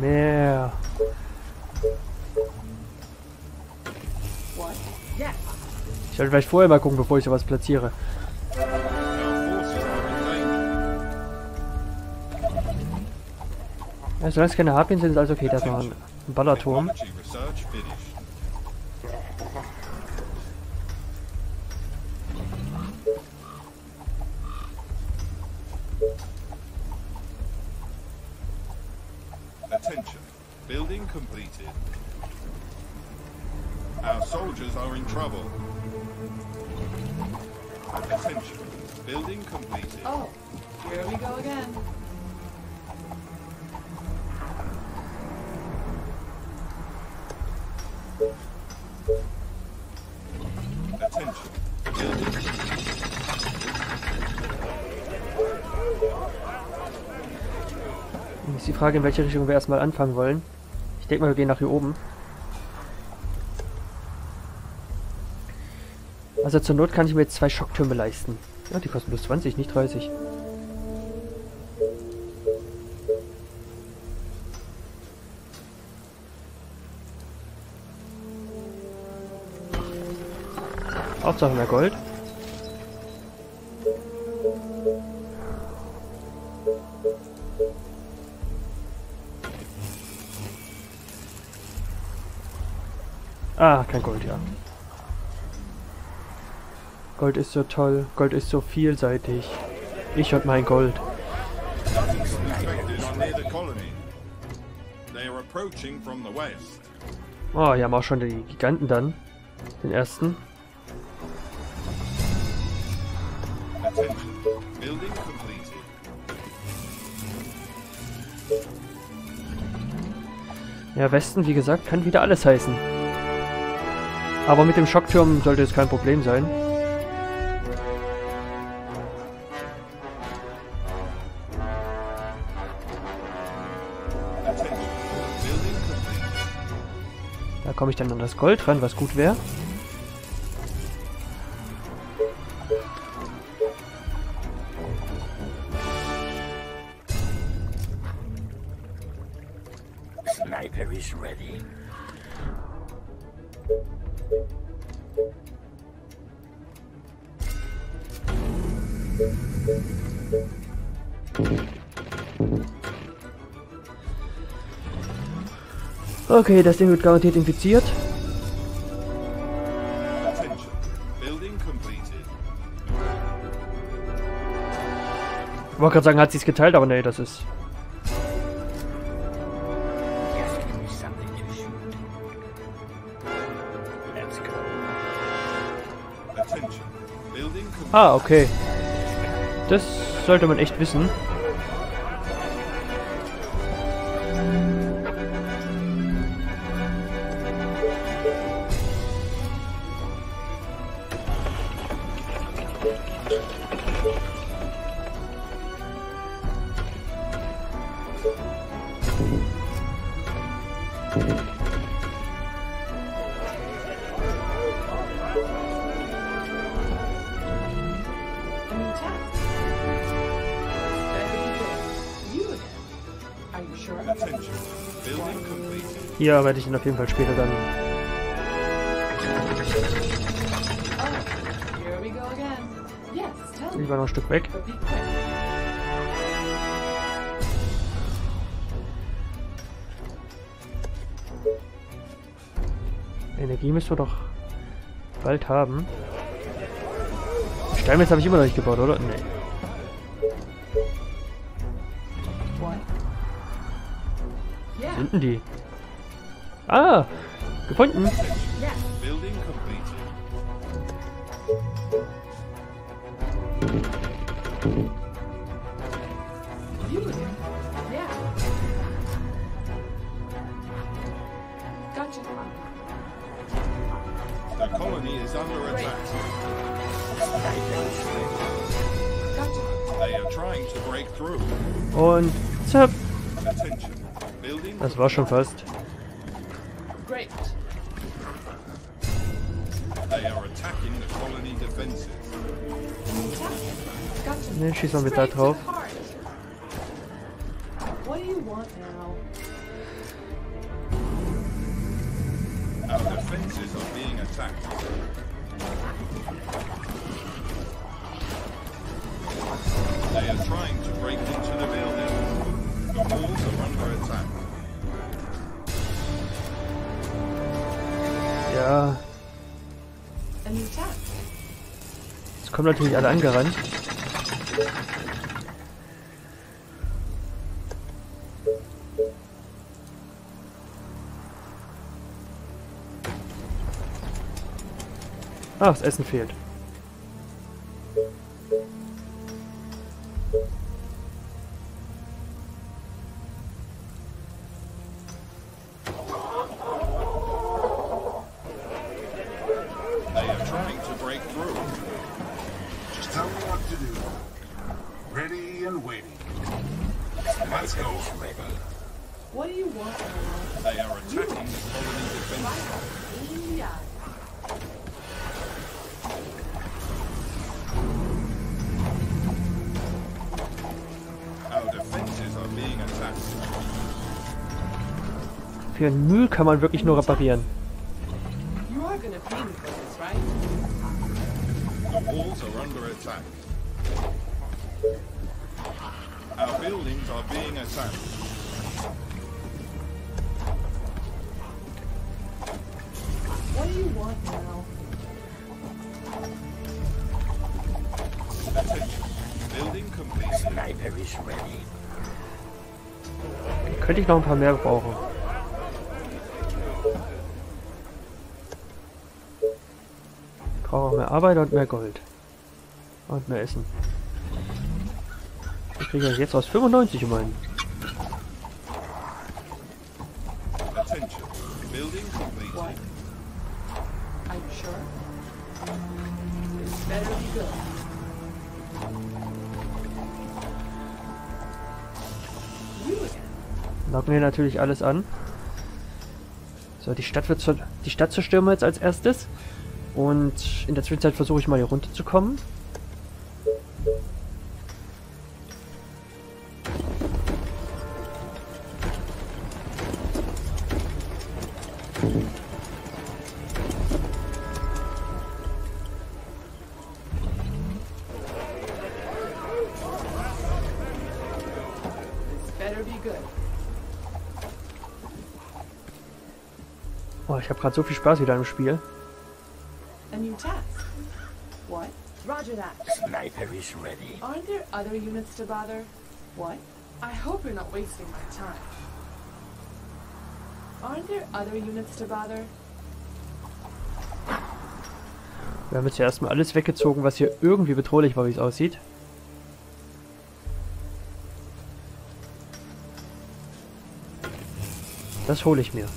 Mehr. Ich sollte vielleicht vorher mal gucken, bevor ich da was platziere. Ja, solange es keine Harpien sind, ist alles okay. Da ist noch ein Ballerturm. Attention. Building completed. Our soldiers are in trouble. Attention. Building completed. Oh, here we go again. Attention. Building completed. Ist die Frage, in welche Richtung wir erstmal anfangen wollen. Ich denke mal, wir gehen nach hier oben. Also zur Not kann ich mir jetzt 2 Schocktürme leisten. Ja, die kosten plus 20, nicht 30. Hauptsache mehr Gold. Ah, kein Gold, ja. Gold ist so toll, Gold ist so vielseitig. Ich und mein Gold. Oh, hier haben auch schon die Giganten dann. Den ersten. Ja, Westen, wie gesagt, kann wieder alles heißen. Aber mit dem Schockturm sollte es kein Problem sein. Da komme ich dann an das Gold ran, was gut wäre. Sniper is ready. Okay, das Ding wird garantiert infiziert. Ich wollte gerade sagen, hat sie es geteilt, aber nee, das ist... Ah, okay. Das sollte man echt wissen. Hier werde ich ihn auf jeden Fall später dann... Lieber noch ein Stück weg. Energie müssen wir doch bald haben. Steinmetz habe ich immer noch nicht gebaut, oder? Nee. Sind denn die? Ah! Gefunden! Und zap! Das war schon fast. They are Dann schießen wir da drauf. They are trying to break into the building. The walls are under attack. Ja. Jetzt kommen natürlich alle angerannt. Ah, das Essen fehlt. Für den Müll kann man wirklich nur reparieren. Könnte ich noch ein paar mehr brauchen. Ich brauche mehr Arbeit und mehr Gold. Und mehr Essen. Ich kriege jetzt aus 95 um einen. Locken wir natürlich alles an. So, die Stadt zerstört jetzt als erstes. Und in der Zwischenzeit versuche ich mal hier runterzukommen. Oh, ich habe gerade so viel Spaß wieder im Spiel. A new task. What? Roger that. Sniper is ready. Aren't there other units to bother? What? I hope you're not wasting my time. Aren't there other units to bother? Wir haben jetzt ja erstmal alles weggezogen, was hier irgendwie bedrohlich war, wie es aussieht. Das hole ich mir.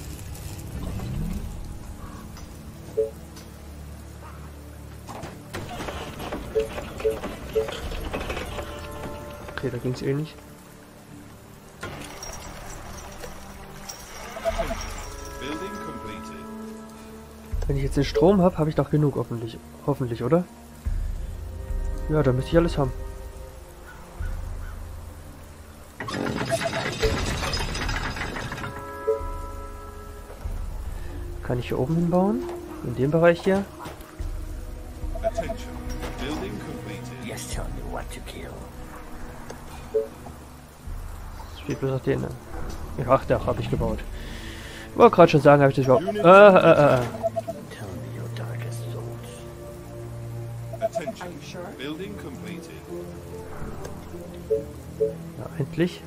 Okay, da ging es eh nicht. Wenn ich jetzt den Strom habe, habe ich doch genug, hoffentlich, oder? Ja, dann müsste ich alles haben. Kann ich hier oben hinbauen? In dem Bereich hier? Steht bloß auf den. Ach, da habe ich gebaut. Ich wollte gerade schon sagen, habe ich das überhaupt. Ja, endlich.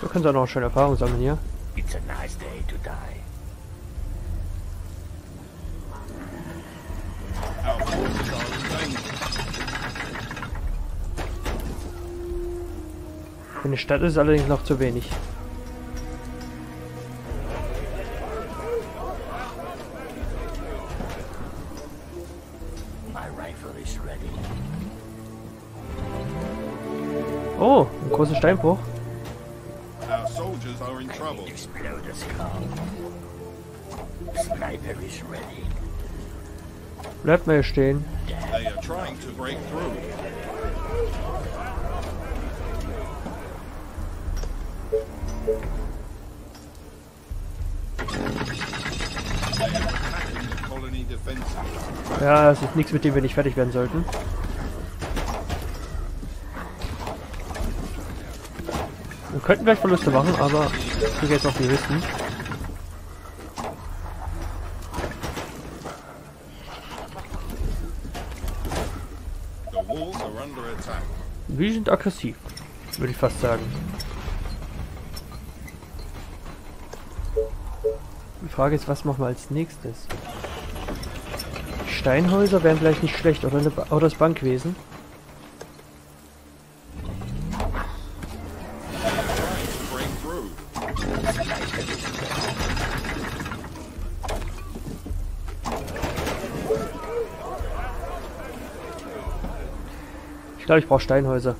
So können sie auch noch schöne Erfahrungen sammeln hier. It's a nice day to die. Für eine Stadt ist es allerdings noch zu wenig. Oh, ein großer Steinbruch. Bleibt mal hier stehen. Ja, es ist nichts, mit dem wir nicht fertig werden sollten. Wir könnten gleich Verluste machen, aber ich will jetzt noch die Listen. Wir sind aggressiv, würde ich fast sagen. Die Frage ist, was machen wir als nächstes? Steinhäuser wären vielleicht nicht schlecht, oder, oder das Bankwesen. Ich glaube, ich brauche Steinhäuser.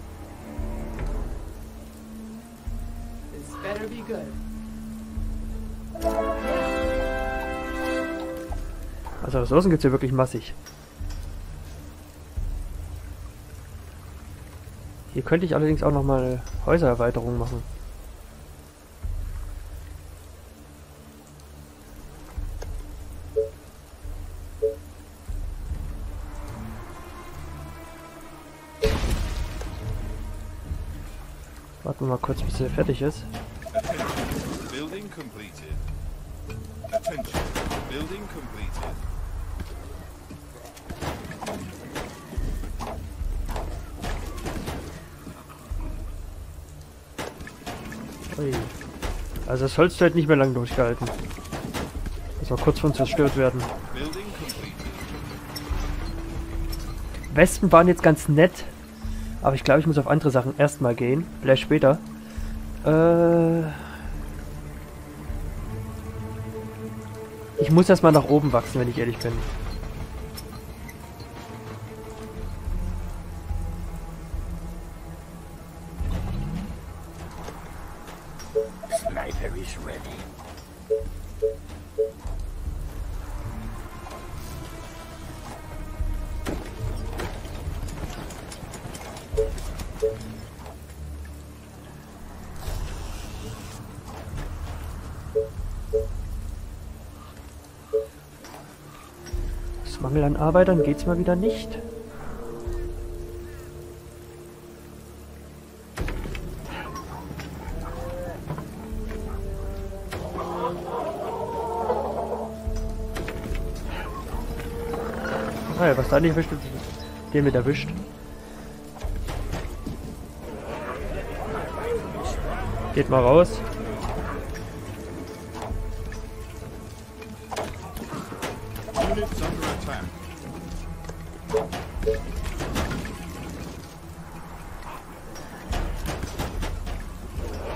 Also Ressourcen gibt es hier wirklich massig. Hier könnte ich allerdings auch nochmal eine Häusererweiterung machen. Warten wir mal kurz, bis er fertig ist. Building completed. Attention. Building completed. Ui. Also das Holz wird nicht mehr lang durchgehalten. Das war kurz vor zerstört werden. Wespen waren jetzt ganz nett. Aber ich glaube, ich muss auf andere Sachen erstmal gehen. Vielleicht später. Ich muss erstmal nach oben wachsen, wenn ich ehrlich bin. Sniper is ready. Mangel an Arbeitern geht's mal wieder nicht. Naja, was da nicht erwischt wird, den mit erwischt. Geht mal raus.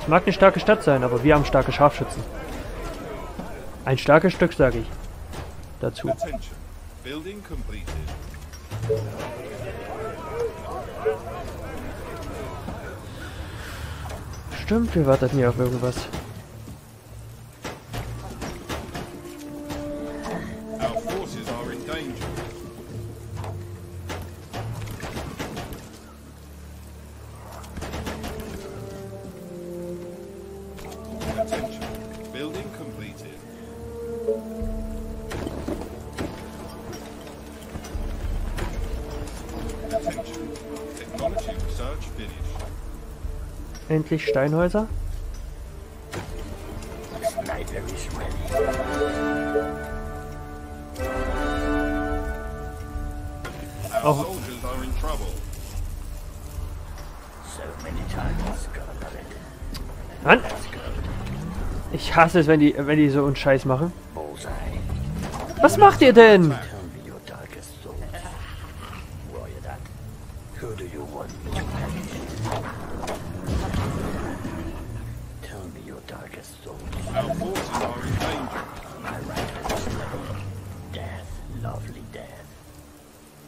Es mag eine starke Stadt sein, aber wir haben starke Scharfschützen. Ein starkes Stück, sage ich. Dazu. Stimmt, wir warten hier auf irgendwas. Endlich Steinhäuser. Auch Mann! Ich hasse es, wenn die so einen Scheiß machen. Was macht ihr denn?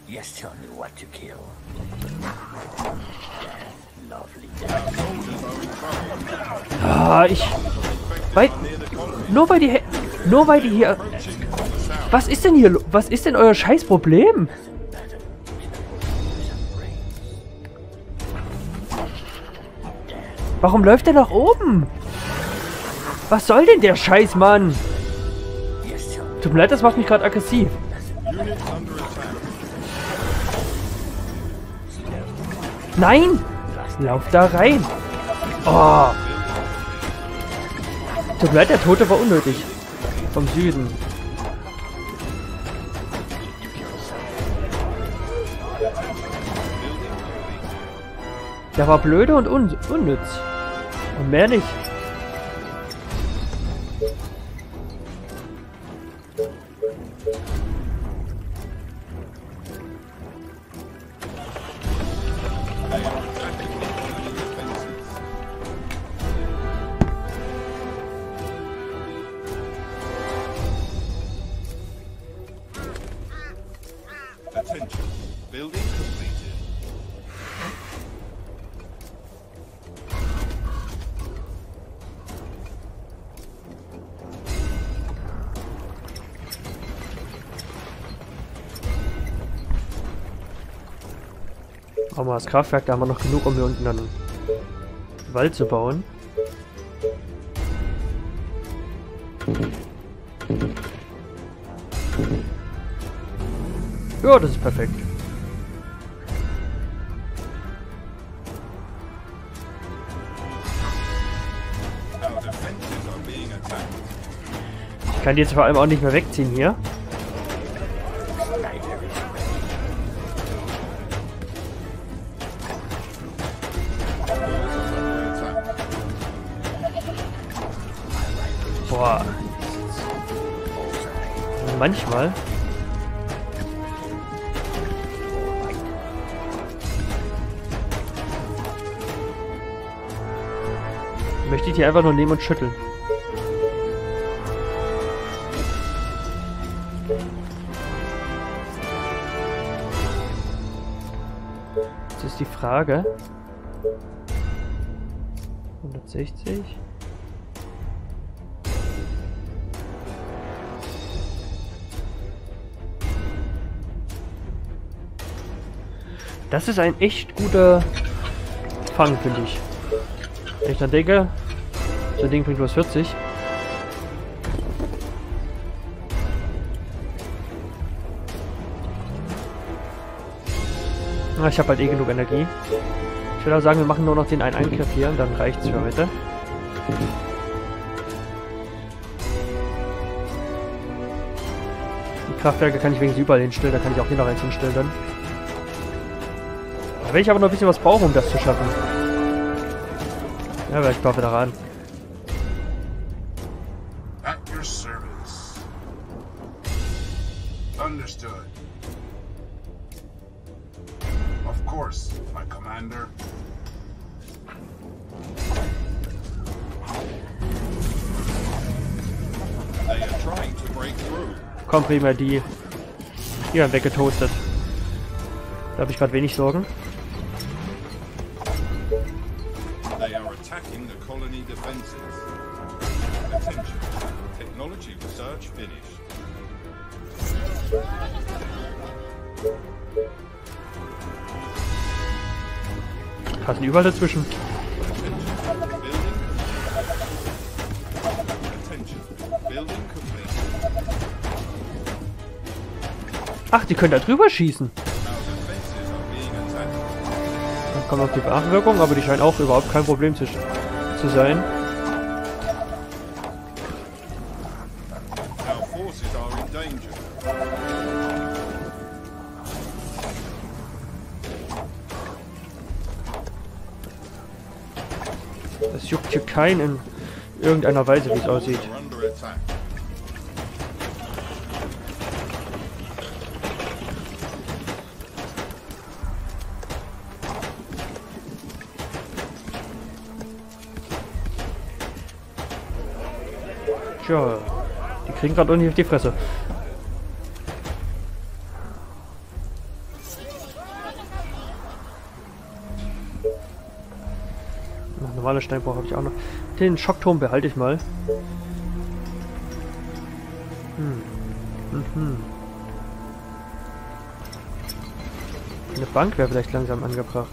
Yes, tell me what to kill. Ah, ich... Weil... Nur weil die hier... Was ist denn hier? Was ist denn euer Scheißproblem? Warum läuft der nach oben? Was soll denn der Scheiß, Mann? Tut mir leid, das macht mich gerade aggressiv. Nein! Lauf da rein! Oh! Tut mir leid, der Tote war unnötig. Vom Süden. Der war blöde und unnütz. Und mehr nicht. Machen wir das Kraftwerk, da haben wir noch genug, um hier unten einen Wald zu bauen. Ja, das ist perfekt. Ich kann die jetzt vor allem auch nicht mehr wegziehen hier. Boah. Manchmal. Möchte ich die einfach nur nehmen und schütteln. Das ist die Frage. 160. Das ist ein echt guter Fang, finde ich. Wenn ich dann denke, so ein Ding bringt bloß 40. Na, ich habe halt eh genug Energie. Ich würde auch sagen, wir machen nur noch den einen Eingriff hier und dann reicht's für heute. Die Kraftwerke kann ich wenigstens überall hinstellen, da kann ich auch hier noch eins hinstellen dann. Wenn ich aber noch ein bisschen was brauche, um das zu schaffen. Ja, aber ich baue wieder ran. At your service. Understood. Of course, my commander. They are trying to break through. Komm, prima, die haben weggetoastet. Da habe ich gerade wenig Sorgen. Attacking the colony defenses. Attention. Technology research finished. Passen überall dazwischen. Attention. Building complete. Ach, die können da drüber schießen. Kommt auf die Nachwirkung, aber die scheinen auch überhaupt kein Problem zu sein. Das juckt hier keinen in irgendeiner Weise, wie es aussieht. Tja, die kriegen gerade ordentlich auf die Fresse. normale Steinbruch habe ich auch noch. Den Schockturm behalte ich mal. Eine Bank wäre vielleicht langsam angebracht.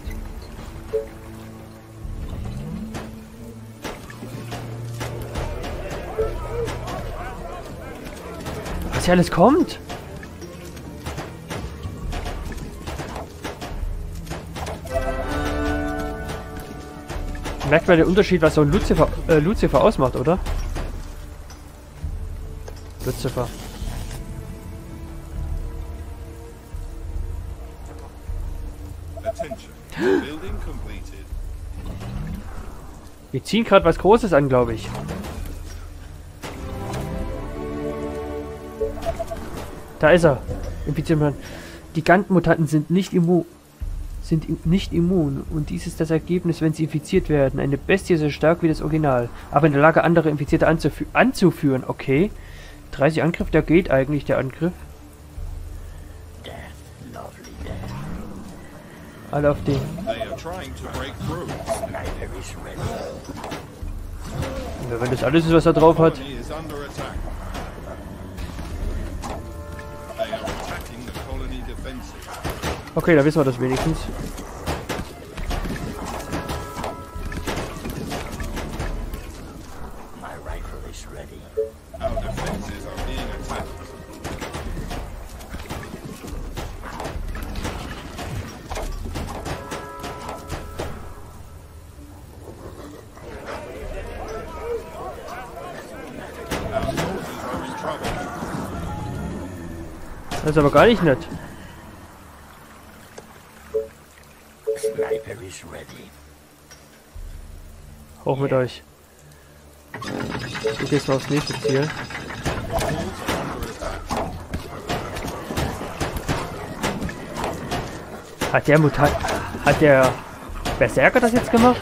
Was hier alles kommt? Merkt man den Unterschied, was so ein Lucifer ausmacht, oder? Lucifer. Wir ziehen gerade was Großes an, glaube ich. Da ist er. Infizierter. Gigantenmutanten sind nicht immun. Und dies ist das Ergebnis, wenn sie infiziert werden. Eine Bestie so stark wie das Original, aber in der Lage, andere Infizierte anzuführen. Okay. 30 Angriff, da geht eigentlich der Angriff. Alle auf den. Ja, wenn das alles ist, was er drauf hat. Okay, da wissen wir das wenigstens. Das ist aber gar nicht nett. Hoch mit euch. Du gehst mal aufs nächste Ziel. Hat der Berserker das jetzt gemacht?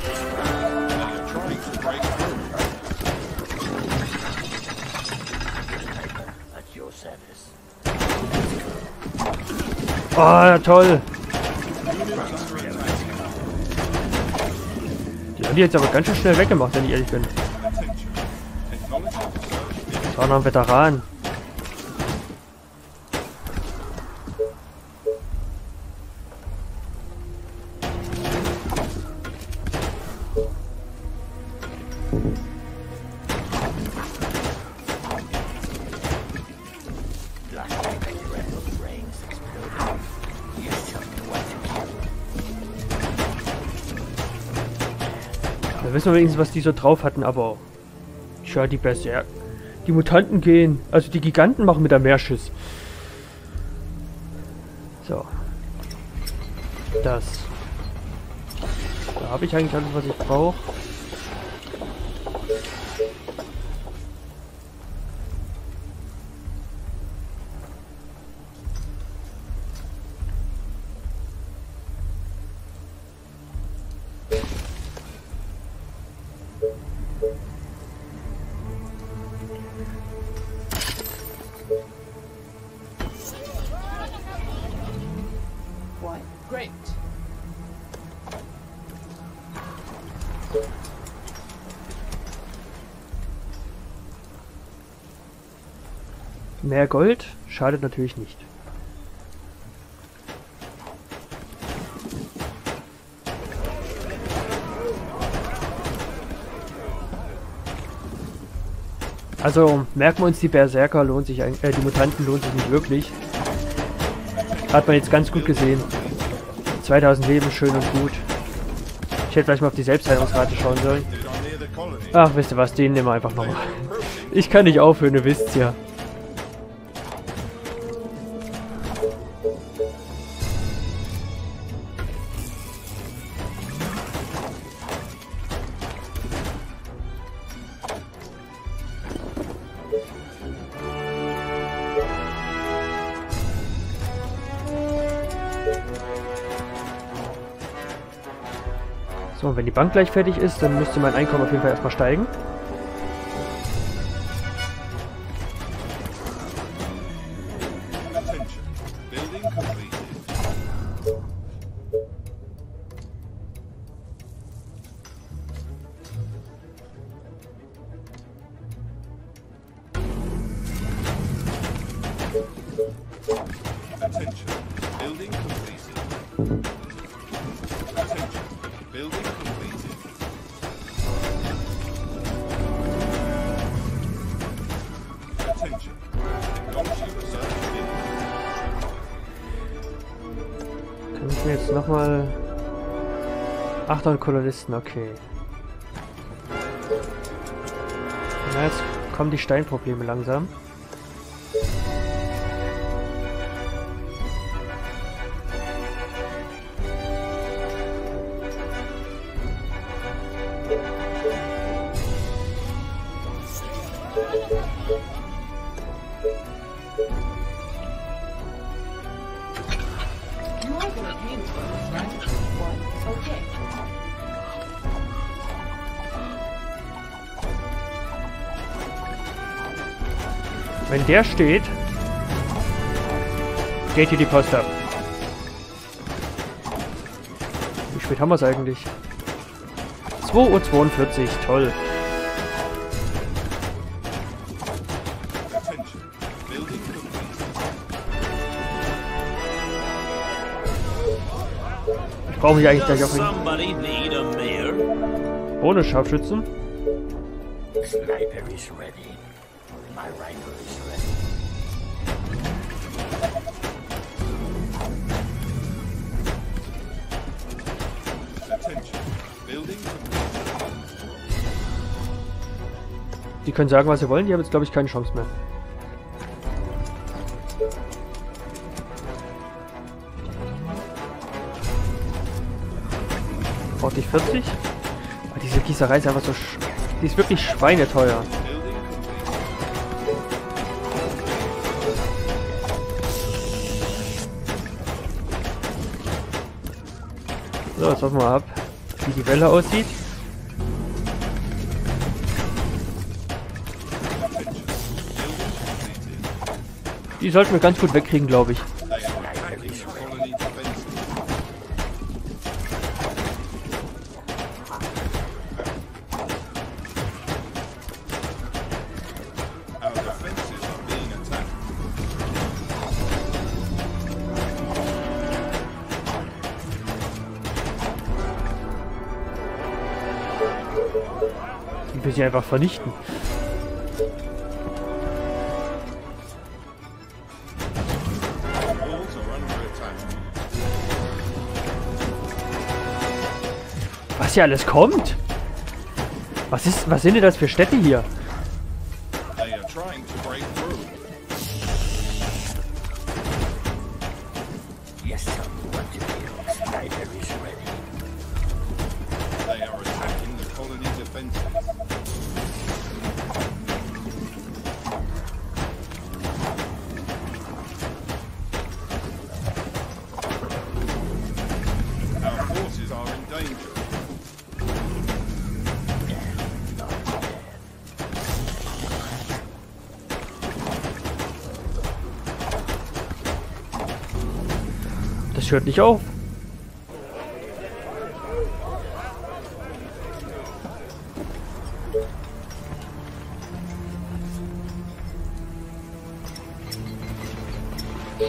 Oh, toll. Die haben die jetzt aber ganz schön schnell weggemacht, wenn ich ehrlich bin. Das war noch ein Veteran. Da wissen wir wenigstens, was die so drauf hatten, aber... Tja, die Berserker. Die Mutanten gehen. Also die Giganten machen mit der Meerschiss. So. Das. Da habe ich eigentlich alles, was ich brauche. Great. Mehr Gold schadet natürlich nicht. Also merken wir uns, die Berserker lohnt sich eigentlich, die Mutanten lohnt sich nicht wirklich. Hat man jetzt ganz gut gesehen. 2000 Leben, schön und gut. Ich hätte gleich mal auf die Selbstheilungsrate schauen sollen. Ach, wisst ihr was, den nehmen wir einfach nochmal. Ich kann nicht aufhören, ihr wisst's ja. So, und wenn die Bank gleich fertig ist, dann müsste mein Einkommen auf jeden Fall erstmal steigen. attention. Kann ich mir jetzt nochmal... 800 Kolonisten, okay. Na, jetzt kommen die Steinprobleme langsam. Wenn der steht, geht hier die Post ab. Wie spät haben wir es eigentlich? 2:42 Uhr, toll. Ich brauche mich eigentlich gleich auf ihn. Ohne Scharfschützen. Sniper is ready. My rifle is ready. Die können sagen, was sie wollen, die haben jetzt, glaube ich, keine Chance mehr. Brauchte ich 40? Oh, diese Gießerei ist einfach so... Die ist wirklich schweineteuer. So, jetzt warten wir mal ab, wie die Welle aussieht. Die sollten wir ganz gut wegkriegen, glaube ich. Ich will sie einfach vernichten. Was hier alles kommt? Was sind denn das für Städte hier? Das hört nicht auf.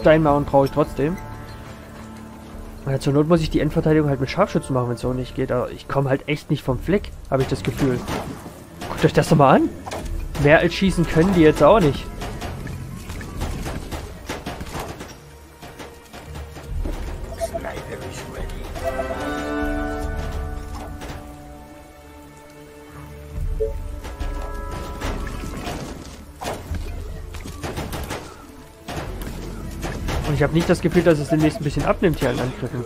Steinmauern brauche ich trotzdem. Ja, zur Not muss ich die Endverteidigung halt mit Scharfschützen machen, wenn es so nicht geht. Aber ich komme halt echt nicht vom Fleck, habe ich das Gefühl. Guckt euch das doch mal an. Mehr als schießen können die jetzt auch nicht. Und ich habe nicht das Gefühl, dass es demnächst ein bisschen abnimmt hier an Angriffen.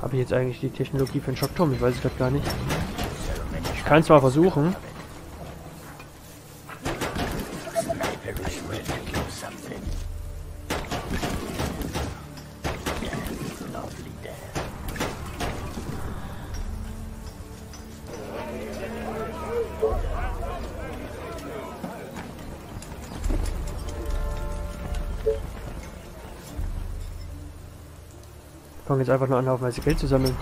Habe ich jetzt eigentlich die Technologie für einen Schockturm? Ich weiß es gerade gar nicht. Ich kann es mal versuchen. Fangen jetzt einfach nur an, haufenweise Geld zu sammeln.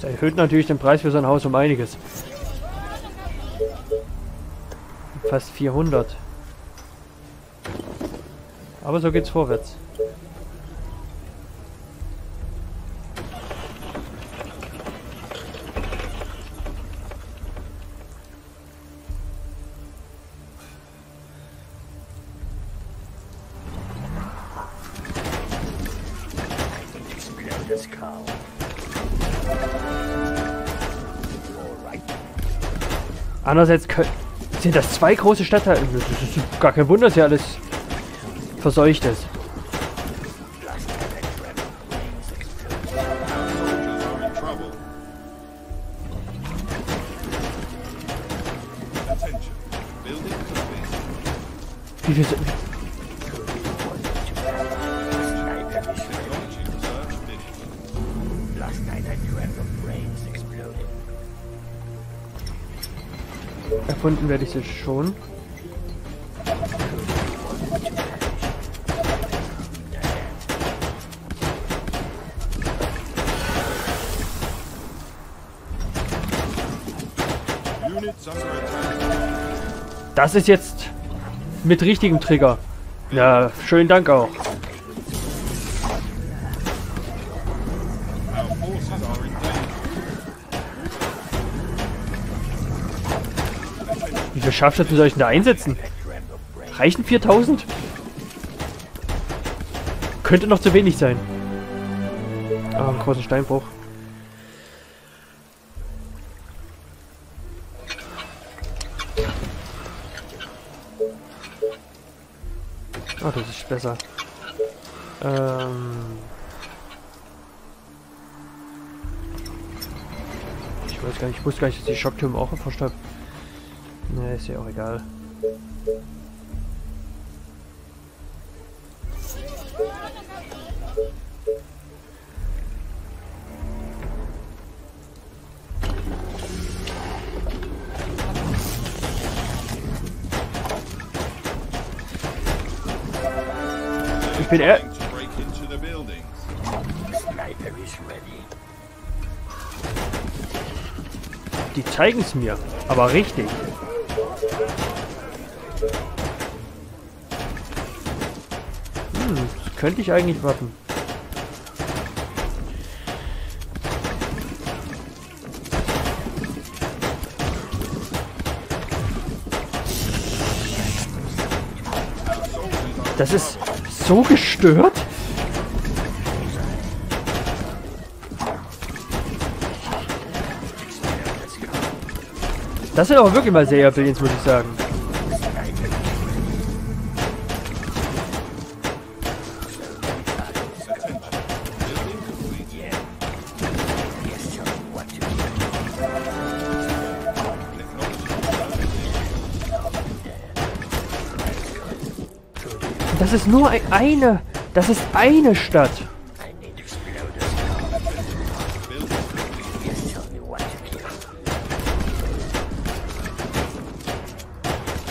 Das erhöht natürlich den Preis für sein Haus um einiges. Fast 400. Aber so geht's vorwärts. Andererseits sind das zwei große Stadtteile. Das ist gar kein Wunder, dass hier alles verseucht ist. Wie viel sind... Erfunden werde ich sie schon. Das ist jetzt mit richtigem Trigger. Ja, schönen Dank auch. Wie viel Scharfschützen soll ich denn da einsetzen? Reichen 4000? Könnte noch zu wenig sein. Ah, einen großen Steinbruch. Ah, das ist besser. Ich wusste gar nicht, dass die Schocktürme auch erforscht habe. Ne, ist ja auch egal. Ich bin die zeigen es mir, aber richtig. Das könnte ich eigentlich warten. Das ist... so gestört? Das sind aber wirklich mal They Are Billions, muss ich sagen. Das ist nur eine. Das ist eine Stadt.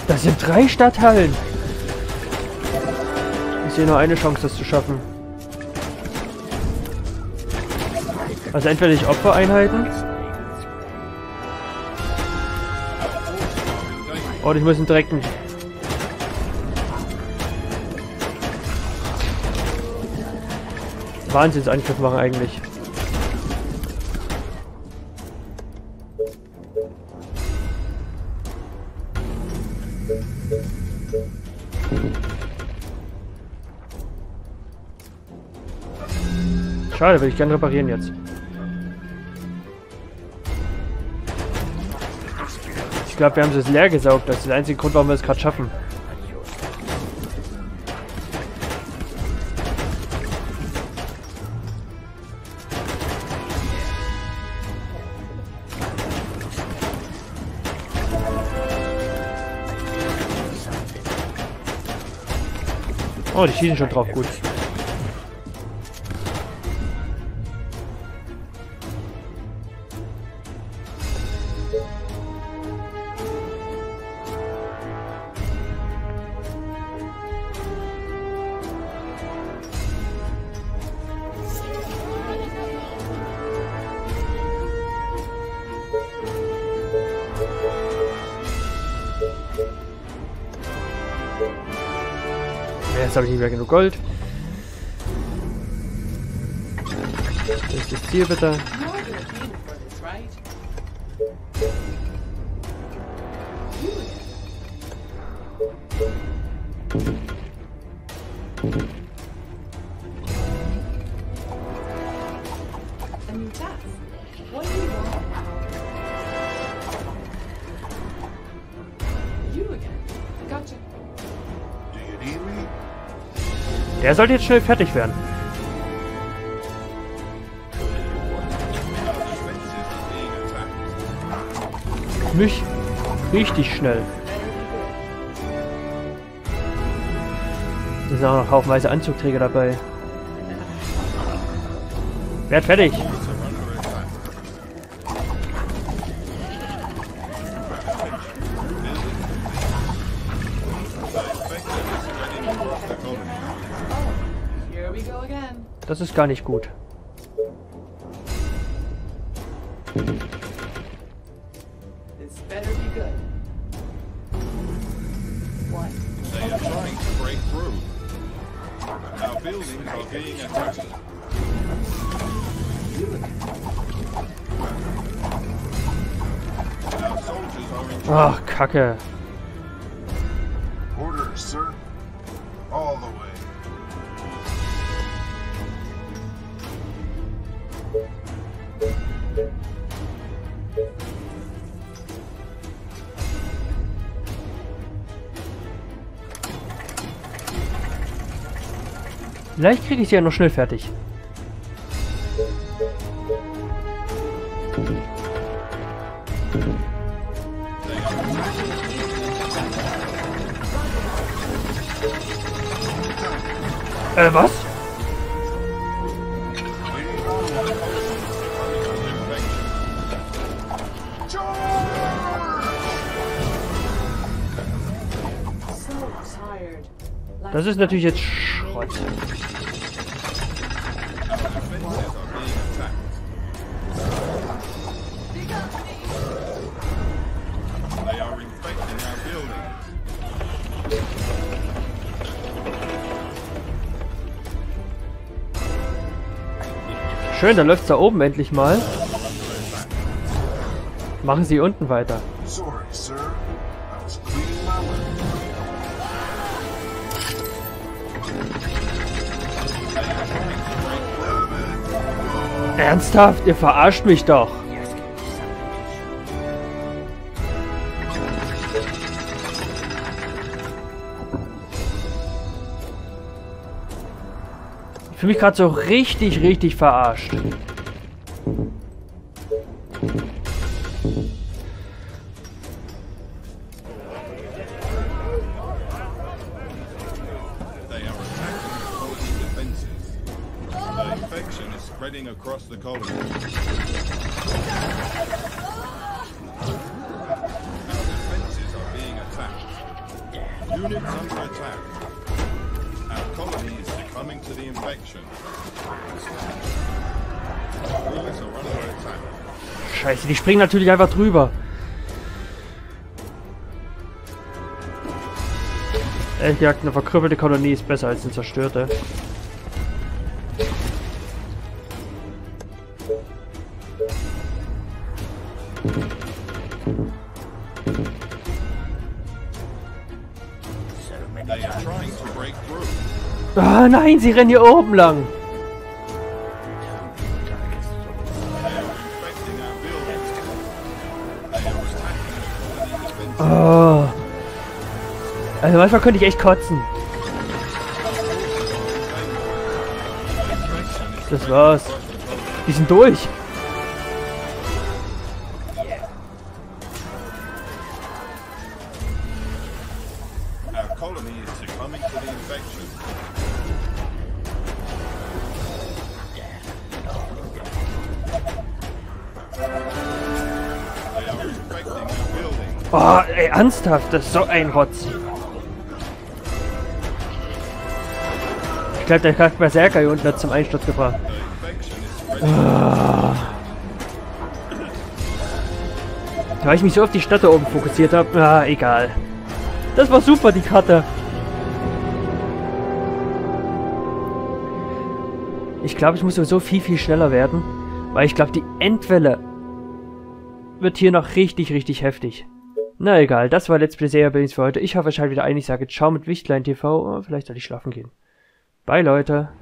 Das sind 3 Stadthallen. Ich sehe nur eine Chance, das zu schaffen. Also entweder ich opfer Einheiten. Oder ich muss einen direkten... Wahnsinnsangriff machen eigentlich. Schade, würde ich gerne reparieren jetzt. Ich glaube, wir haben es leer gesaugt. Das ist der einzige Grund, warum wir es gerade schaffen. Oh, die schießen schon drauf, gut. Jetzt habe ich nicht mehr genug Gold. Das ist das Ziel, bitte. Der sollte jetzt schnell fertig werden. Nicht richtig schnell. Da sind auch noch haufenweise Anzugträger dabei. Werd fertig! Das ist gar nicht gut. Ach, Kacke. Vielleicht kriege ich sie ja noch schnell fertig. Was? Das ist natürlich jetzt Schrott. Schön, dann läuft's da oben endlich mal. Machen Sie unten weiter. Ernsthaft? Ihr verarscht mich doch. Ich fühle mich gerade so richtig verarscht. Scheiße, die springen natürlich einfach drüber. Ehrlich gesagt, eine verkrüppelte Kolonie ist besser als eine zerstörte. Ah, nein, sie rennen hier oben lang. Oh. Also manchmal könnte ich echt kotzen. Das war's. Die sind durch. Oh, ey, ernsthaft, das ist so ein Rotz. Ich glaube, der hat Berserker hier unten zum Einsturz gebracht. Oh. Weil ich mich so auf die Stadt da oben fokussiert habe. Ah, egal. Das war super, die Karte. Ich glaube, ich muss sowieso viel, viel schneller werden. Weil ich glaube, die Endwelle wird hier noch richtig, richtig heftig. Na egal, das war Let's Play They Are Billions für heute. Ich hoffe, ihr schaltet wieder ein. Ich sage ciao mit WichtleinTV. Vielleicht soll ich schlafen gehen. Bye, Leute.